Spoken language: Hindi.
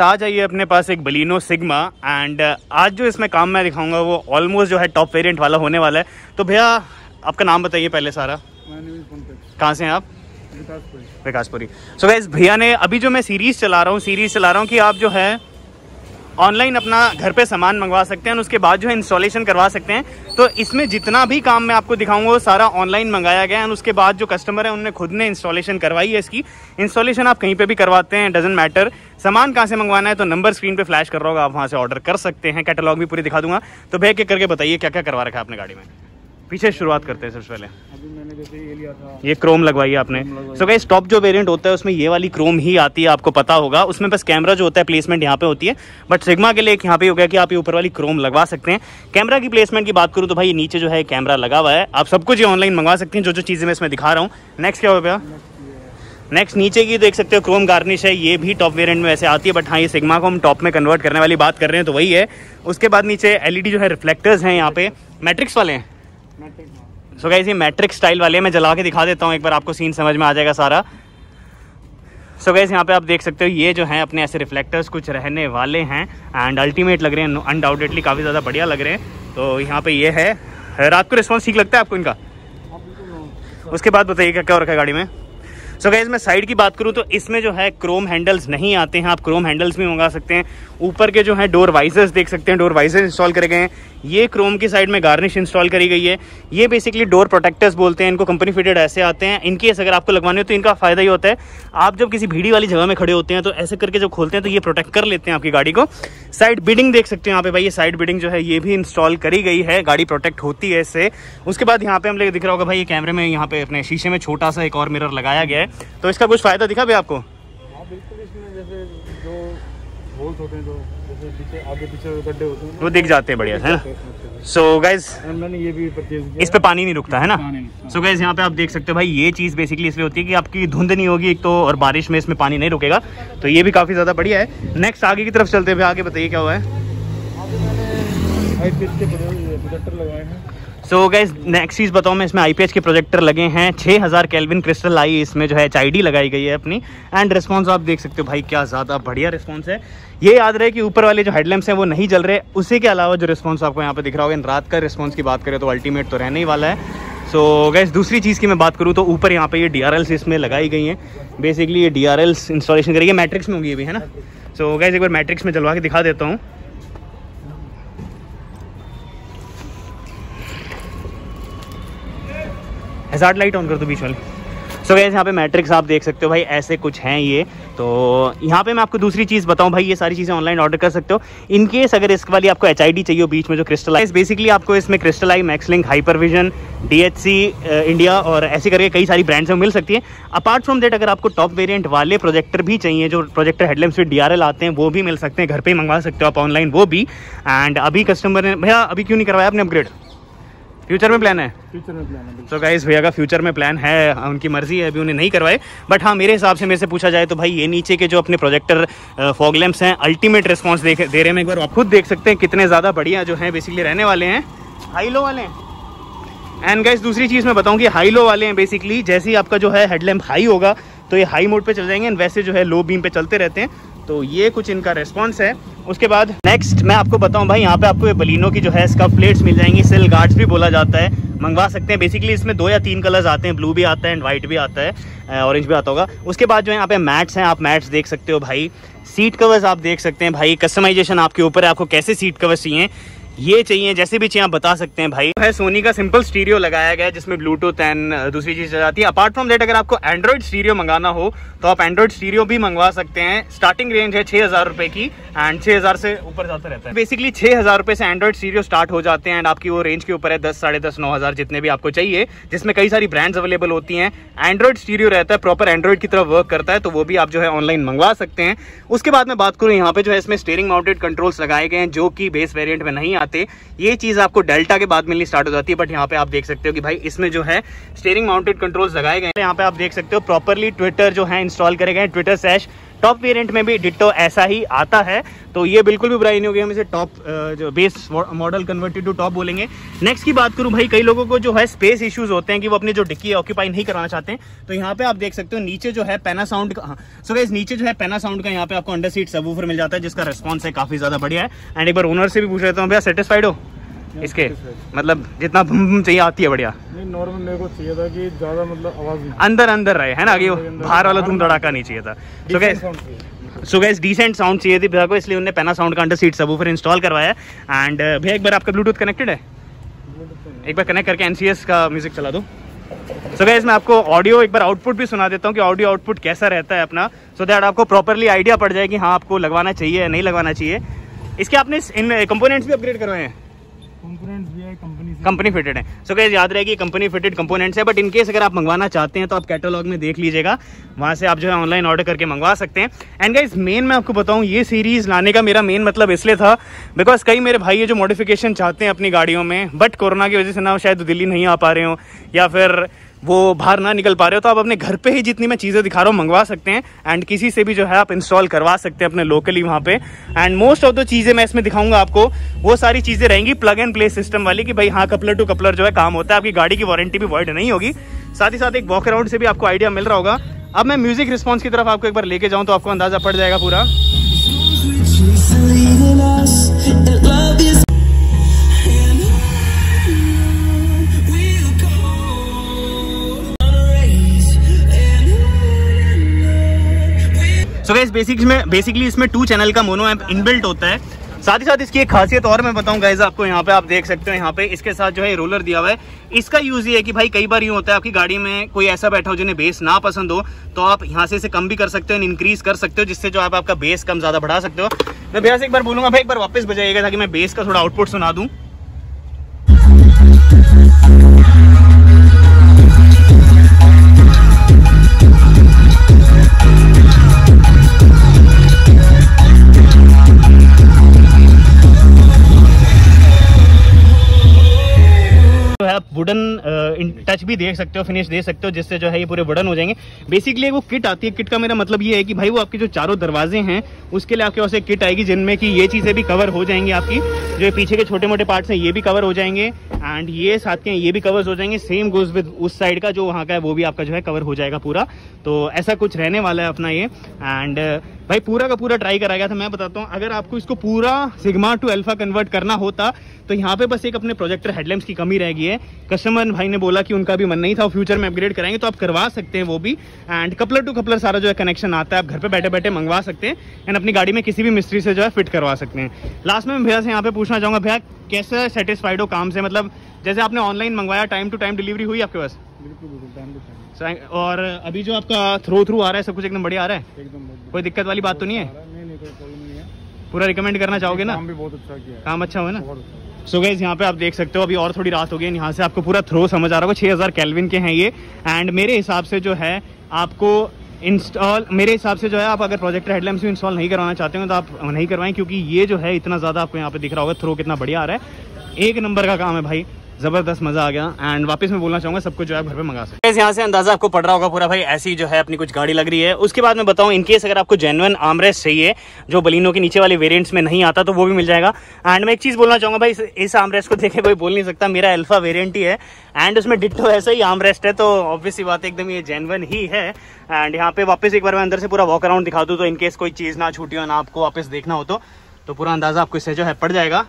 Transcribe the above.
आज आई है अपने पास एक बलिनो सिग्मा एंड आज जो इसमें काम मैं दिखाऊंगा वो ऑलमोस्ट जो है टॉप वेरिएंट वाला होने वाला है। तो भैया आपका नाम बताइए पहले सारा। कहाँ से हैं आप? विकासपुरी। सो गाइस भैया ने अभी जो मैं सीरीज़ चला रहा हूँ कि आप जो है ऑनलाइन अपना घर पे सामान मंगवा सकते हैं और उसके बाद जो है इंस्टॉलेशन करवा सकते हैं। तो इसमें जितना भी काम मैं आपको दिखाऊंगा वो सारा ऑनलाइन मंगाया गया है और उसके बाद जो कस्टमर है उन्होंने खुद ने इंस्टॉलेशन करवाई है। इसकी इंस्टॉलेशन आप कहीं पे भी करवाते हैं, डजेंट मैटर। सामान कहाँ से मंगवाना है तो नंबर स्क्रीन पे फ्लैश कर रहा होगा, आप वहाँ से ऑर्डर कर सकते हैं। कैटलॉग भी पूरी दिखा दूंगा। तो भैया क्या करके बताइए क्या क्या करवा रखा है आपने गाड़ी में? पीछे शुरुआत करते हैं सबसे पहले। अभी मैंने जैसे ये लिया था, ये क्रोम लगवाई है आपने। सो गाइस टॉप जो वेरिएंट होता है उसमें ये वाली क्रोम ही आती है, आपको पता होगा। उसमें बस कैमरा जो होता है प्लेसमेंट यहाँ पे होती है, बट सिग्मा के लिए यहाँ पे हो गया कि आप ये ऊपर वाली क्रोम लगवा सकते हैं। कैमरा की प्लेसमेंट की बात करूँ तो भाई नीचे जो है कैमरा लगा हुआ है। आप सब कुछ ये ऑनलाइन मंगवा सकते हैं, जो जो चीज़ें मैं इसमें दिखा रहा हूँ। नेक्स्ट क्या हो गया? नेक्स्ट नीचे की देख सकते हो क्रोम गार्निश है, ये भी टॉप वेरिएंट में वैसे आती है, बट हाँ ये सिग्मा को हम टॉप में कन्वर्ट करने वाली बात कर रहे हैं तो वही है। उसके बाद नीचे एलईडी जो है रिफ्लेक्टर्स हैं, यहाँ पे मैट्रिक्स वाले हैं। सो गाइस ये मैट्रिक्स स्टाइल वाले मैं जला के दिखा देता हूँ एक बार, आपको सीन समझ में आ जाएगा सारा। सो गाइस यहाँ पे आप देख सकते हो ये जो है अपने ऐसे रिफ्लेक्टर्स कुछ रहने वाले हैं एंड अल्टीमेट लग रहे हैं, अनडाउटेडली काफ़ी ज़्यादा बढ़िया लग रहे हैं। तो यहाँ पे ये है, रात को रिस्पॉन्स ठीक लगता है आपको इनका? उसके बाद बताइए क्या क्या रखा है गाड़ी में? सो गाइस मैं साइड की बात करूँ तो इसमें जो है क्रोम हैंडल्स नहीं आते हैं, आप क्रोम हैंडल्स भी मंगा सकते हैं। ऊपर के जो है डोर वाइजर्स देख सकते हैं, डोर वाइजर्स इंस्टॉल करे गए हैं। ये क्रोम की साइड में गार्निश इंस्टॉल करी गई है। ये बेसिकली डोर प्रोटेक्टर्स बोलते हैं इनको, कंपनी फिटेड ऐसे आते हैं। इनकेस अगर आपको लगवाने हो तो इनका फ़ायदा ही होता है, आप जब किसी भीड़ी वाली जगह में खड़े होते हैं तो ऐसे करके जब खोलते हैं तो ये प्रोटेक्ट कर लेते हैं आपकी गाड़ी को। साइड बीडिंग देख सकते हैं यहाँ पे भाई, ये साइड बीडिंग जो है ये भी इंस्टॉल करी गई है, गाड़ी प्रोटेक्ट होती है इससे। उसके बाद यहाँ पे हम लोग दिख रहा होगा भाई, ये कैमरे में यहाँ पे अपने शीशे में छोटा सा एक और मिरर लगाया गया है। तो इसका कुछ फायदा दिखा भाई आपको? वो दिख जाते हैं बढ़िया है ना। सो गाइज ये भी इस पे पानी नहीं रुकता है ना। सो गाइज यहाँ पे आप देख सकते हो भाई, ये चीज़ बेसिकली इसलिए होती है कि आपकी धुंध नहीं होगी एक तो, और बारिश में इसमें पानी नहीं रुकेगा, तो ये भी काफ़ी ज़्यादा बढ़िया है। नेक्स्ट आगे की तरफ चलते हैं, आगे बताइए क्या हुआ है? सो गाइज नेक्स्ट चीज़ बताऊँ मैं, इसमें आईपीएच के प्रोजेक्टर लगे हैं। 6000 केल्विन क्रिस्टल आई इसमें जो है, HID लगाई गई है अपनी एंड रिस्पांस आप देख सकते हो भाई क्या ज़्यादा बढ़िया रिस्पांस है। ये याद रहे कि ऊपर वाले जो हेडलैम्प्स हैं वो नहीं जल रहे, उसी के अलावा जो रिस्पांस आपको यहाँ पे दिख रहा होगा। रात का रिस्पांस की बात करें तो अल्टीमेट तो रहने ही वाला है। सो गाइस दूसरी चीज़ की मैं बात करूँ तो ऊपर यहाँ पे ये DRLs इसमें लगाई गई हैं। बेसिकली ये DRLs इंस्टॉलेशन करेगी, मैट्रिक्स में होंगी ये भी है ना। सो गाइस एक बार मैट्रिक्स में जलवा के दिखा देता हूँ। हैजार्ड लाइट ऑन कर दो बीच वाले। सो गाइस यहाँ पे मैट्रिक्स आप देख सकते हो भाई, ऐसे कुछ हैं ये। तो यहाँ पे मैं आपको दूसरी चीज़ बताऊँ भाई, ये सारी चीज़ें ऑनलाइन ऑर्डर कर सकते हो। इनकेस अगर इसके वाली आपको HID चाहिए हो बीच में जो क्रिस्टलाइज, बेसिकली आपको इसमें crystallize, Maxlink, Hypervision, DHC India और ऐसे करके कई सारी ब्रांड्स में मिल सकती है। अपार्ट फ्रॉम देट अगर आपको टॉप वेरिएंट वाले प्रोजेक्टर भी चाहिए, जो प्रोजेक्टर हेडलैम्प्स में DRL आते हैं वो भी मिल सकते हैं, घर पर ही मंगवा सकते हो आप ऑनलाइन वो भी। एंड अभी कस्टमर ने, भैया अभी क्यों नहीं करवाया आपने अपग्रेड? फ्यूचर में प्लान है? फ्यूचर में प्लान है। सो गाइस भैया का फ्यूचर में प्लान है, उनकी मर्जी है, अभी उन्हें नहीं करवाए। बट हाँ मेरे हिसाब से, मेरे से पूछा जाए तो भाई ये नीचे के जो अपने प्रोजेक्टर फॉग लैम्प्स हैं अल्टीमेट रिस्पांस दे रहे हैं। एक बार आप खुद देख सकते हैं कितने ज़्यादा बढ़िया जो हैं बेसिकली रहने वाले हैं, हाई लो वाले हैं। एंड गाइस दूसरी चीज़ मैं बताऊँ कि हाई लो वाले हैं बेसिकली, जैसे ही आपका जो है हेडलैम्प हाई होगा तो ये हाई मोड पर चल जाएंगे एंड वैसे जो है लो बीम पर चलते रहते हैं। तो ये कुछ इनका रिस्पांस है। उसके बाद नेक्स्ट मैं आपको बताऊं भाई, यहाँ पे आपको ये बलिनो की जो है स्कफ प्लेट्स मिल जाएंगी, सेल गार्ड्स भी बोला जाता है, मंगवा सकते हैं। बेसिकली इसमें 2 या 3 कलर्स आते हैं, ब्लू भी आता है एंड वाइट भी आता है, ऑरेंज भी आता होगा। उसके बाद जो है यहाँ पे मैट्स हैं, आप मैट्स देख सकते हो भाई। सीट कवर्स आप देख सकते हैं भाई, कस्टमाइजेशन आपके ऊपर है, आपको कैसे सीट कवर्स चाहिए, ये चाहिए, जैसे भी चाहिए आप बता सकते हैं भाई। है सोनी का सिंपल स्टीरियो लगाया गया है जिसमें ब्लूटूथ एंड दूसरी चीज़ जाती है। अपार्ट फ्रॉम दैट अगर आपको एंड्रॉइड स्टीरियो मंगाना हो तो आप एंड्रॉइड स्टीरियो भी मंगवा सकते हैं। स्टार्टिंग रेंज है 6000 रुपये की एंड 6000 से ऊपर जाता रहता है। बेसिकली 6000 रुपये से एंड्रॉइड स्टीरियो स्टार्ट हो जाते हैं एंड आपकी वो रेंज के ऊपर है 10, 10,500, 9,000 जितने भी आपको चाहिए, जिसमें कई सारी ब्रांड्स अवेलेबल होती हैं। एंड्रॉइड स्टीरियो रहता है, प्रॉपर एंड्रॉइड की तरफ वर्क करता है, तो वो भी आप जो है ऑनलाइन मंगवा सकते हैं। उसके बाद मैं बात करूँ यहाँ पे जो है इसमें स्टीयरिंग माउंटेड कंट्रोल्स लगाए गए हैं जो कि बेस वेरियंट में नहीं आते। ये चीज़ आपको डेल्टा के बाद मिलनी स्टार्ट हो जाती है, बट यहाँ पे आप देख सकते हो कि भाई इसमें जो है स्टीयरिंग माउंटेड कंट्रोल्स लगाए गए हैं। यहाँ पे आप देख सकते हो प्रॉपरली ट्विटर जो है इंस्टॉल करे गए हैं, ट्विटर सैश टॉप वेरिएंट में भी डिट्टो ऐसा ही आता है, तो ये बिल्कुल भी बुराई नहीं होगी, हम इसे टॉप जो base model converted to top बोलेंगे। नेक्स्ट की बात करूँ भाई, कई लोगों को जो है स्पेस इश्यूज होते हैं कि वो अपनी जो डिक्की ऑक्यूपाई नहीं कराना चाहते हैं, तो यहाँ पे आप देख सकते हो नीचे जो है पैना साउंड का, सो गाइस नीचे जो है पैना साउंड का यहाँ पे आपको अंडर सीट सबवूफर मिल जाता है, जिसका रिस्पॉन्स है काफी ज्यादा बढ़िया है। एंड एक बार ओनर से भी पूछ लेता हूँ, भैया सेटिस्फाइड हो इसके, मतलब जितना भूम चाहिए आती है बढ़िया? नहीं, नॉर्मल मेरे को चाहिए था कि ज़्यादा मतलब आवाज़ अंदर अंदर रहे, है ना, कि बाहर वाला धूम धड़ाका नहीं चाहिए था। तो गाइस डिसेंट साउंड चाहिए थी भैया को, इसलिए उन्होंने पैना साउंड का अंडर सीट सबवूफर इंस्टॉल करवाया। एंड भैया एक बार आपका ब्लूटूथ कनेक्टेड है, एक बार कनेक्ट करके एनसीएस का म्यूजिक चला दो। सो गाइस मैं आपको ऑडियो एक बार आउटपुट भी सुना देता हूँ कि ऑडियो आउटपुट कैसा रहता है अपना, सो दैट आपको प्रॉपरली आइडिया पड़ जाए कि हाँ आपको लगवाना चाहिए या नहीं लगवाना चाहिए। इसके आपने इन कंपोनेंट्स भी अपग्रेड करवाए हैं, कंपनी फिटेड है। सो गाइस याद रहे कि कंपनी फिटेड कंपोनेंट्स है, बट इन केस अगर आप मंगवाना चाहते हैं तो आप कैटलॉग में देख लीजिएगा, वहाँ से आप जो है ऑनलाइन ऑर्डर करके मंगवा सकते हैं। एंड गाइस मेन मैं आपको बताऊँ, ये सीरीज़ लाने का मेरा मेन मतलब इसलिए था बिकॉज कई मेरे भाई ये जो मॉडिफिकेशन चाहते हैं अपनी गाड़ियों में, बट कोरोना की वजह से ना शायद दिल्ली नहीं आ पा रहे हो या फिर वो बाहर ना निकल पा रहे हो, तो आप अपने घर पे ही जितनी मैं चीज़ें दिखा रहा हूँ मंगवा सकते हैं, एंड किसी से भी जो है आप इंस्टॉल करवा सकते हैं अपने लोकली वहाँ पे। एंड मोस्ट ऑफ द चीज़ें मैं इसमें दिखाऊंगा आपको, वो सारी चीज़ें रहेंगी प्लग एंड प्ले सिस्टम वाली, कि भाई हाँ कपलर टू कपलर जो है काम होता है, आपकी गाड़ी की वारंटी भी वॉइड नहीं होगी। साथ ही साथ एक वॉक अराउंड से भी आपको आइडिया मिल रहा होगा। अब मैं म्यूजिक रिस्पॉन्स की तरफ आपको एक बार लेके जाऊँ तो आपको अंदाज़ा पड़ जाएगा पूरा। सो गाइस बेसिकली इसमें 2 चैनल का मोनो एम्प इनबिल्ट होता है। साथ ही साथ इसकी एक खासियत और मैं बताऊं गाइस आपको, यहाँ पे आप देख सकते हो, यहाँ पे इसके साथ जो है रोलर दिया हुआ है। इसका यूज़ ये है कि भाई कई बार यूँ होता है आपकी गाड़ी में कोई ऐसा बैठा हो जिन्हें बेस ना पसंद हो, तो आप यहाँ से इसे कम भी कर सकते हो, इंक्रीज़ कर सकते हो, जिससे जो आप आपका बेस कम ज़्यादा बढ़ा सकते हो। मैं भैया से एक बार बोलूँगा भाई एक बार वापस बजाइएगा, ताकि मैं बेस का थोड़ा आउटपुट सुना दूँ। वुडन टच भी देख सकते हो, फिनिश दे सकते हो, जिससे जो है ये पूरे वुडन हो जाएंगे। बेसिकली वो किट आती है, किट का मेरा मतलब ये है कि भाई वो आपके जो चारों दरवाजे हैं उसके लिए आपके पास एक किट आएगी, जिनमें कि ये चीज़ें भी कवर हो जाएंगी, आपकी जो पीछे के छोटे मोटे पार्ट्स हैं ये भी कवर हो जाएंगे, एंड ये साथ के ये भी कवर हो जाएंगे। सेम गोज विद उस साइड का जो वहाँ का है वो भी आपका जो है कवर हो जाएगा पूरा। तो ऐसा कुछ रहने वाला है अपना ये। एंड भाई पूरा का पूरा ट्राई करा गया था। मैं बताता हूँ, अगर आपको इसको पूरा सिग्मा टू अल्फा कन्वर्ट करना होता तो यहाँ पे बस एक अपने प्रोजेक्टर हेडलैम्प्स की कमी रह गई है। कस्टमर भाई ने बोला कि उनका भी मन नहीं था, फ्यूचर में अपग्रेड कराएंगे तो आप करवा सकते हैं वो भी। एंड कपलर टू कपलर सारा जो है कनेक्शन आता है, आप घर पे बैठे बैठे मंगवा सकते हैं एंड अपनी गाड़ी में किसी भी मिस्त्री से जो है फिट करवा सकते हैं। लास्ट में भैया से यहाँ पे पूछना चाहूँगा, भैया कैसे सेटिस्फाइड हो काम से? मतलब जैसे आपने ऑनलाइन मंगवाया, टाइम टू टाइम डिलीवरी हुई आपके पास? बिल्कुल। और अभी जो आपका थ्रू आ रहा है सब कुछ एकदम बढ़िया आ रहा है, कोई दिक्कत वाली बात तो नहीं है? पूरा रिकमेंड करना चाहोगे ना? काम अच्छा हुआ ना? सो गाइस यहाँ पे आप देख सकते हो, अभी और थोड़ी रात हो गई, यहाँ से आपको पूरा थ्रो समझ आ रहा होगा। 6000 केल्विन के हैं ये, एंड मेरे हिसाब से जो है आपको इंस्टॉल, मेरे हिसाब से जो है आप अगर प्रोजेक्टर हेडलैम्प्स भी इंस्टॉल नहीं करवाना चाहते हो तो आप नहीं करवाएं, क्योंकि ये जो है इतना ज़्यादा आपको यहाँ पे दिख रहा होगा थ्रो कितना बढ़िया आ रहा है। एक नंबर का काम है भाई, जबरदस्त मजा आ गया। एंड वापस मैं बोलना चाहूंगा सबको जो है घर पे मंगा सकते हैं। यहाँ से अंदाजा आपको पड़ रहा होगा पूरा, भाई ऐसी जो है अपनी कुछ गाड़ी लग रही है। उसके बाद मैं बताऊँ, इनकेस अगर आपको जेन्युइन आर्मरेस्ट चाहिए जो बलिनो के नीचे वाले वेरिएंट्स में नहीं आता तो वो भी मिल जाएगा। एंड मैं एक चीज बोलना चाहूंगा भाई, इस आर्मरेस्ट को देखे कोई बोल नहीं सकता, मेरा अल्फा वेरियंट ही है एंड उसमें डिट्टो ऐसा ही आर्मरेस्ट है, तो ऑब्वियसली बात एकदम ये जेन्युइन ही है। एंड यहाँ पे वापस एक बार मैं अंदर से पूरा वॉक अराउंड दिखा दूँ, तो इनकेस कोई चीज ना छूटी हो ना आपको वापस देखना हो तो पूरा अंदाजा आपको इससे जो है पड़ जाएगा।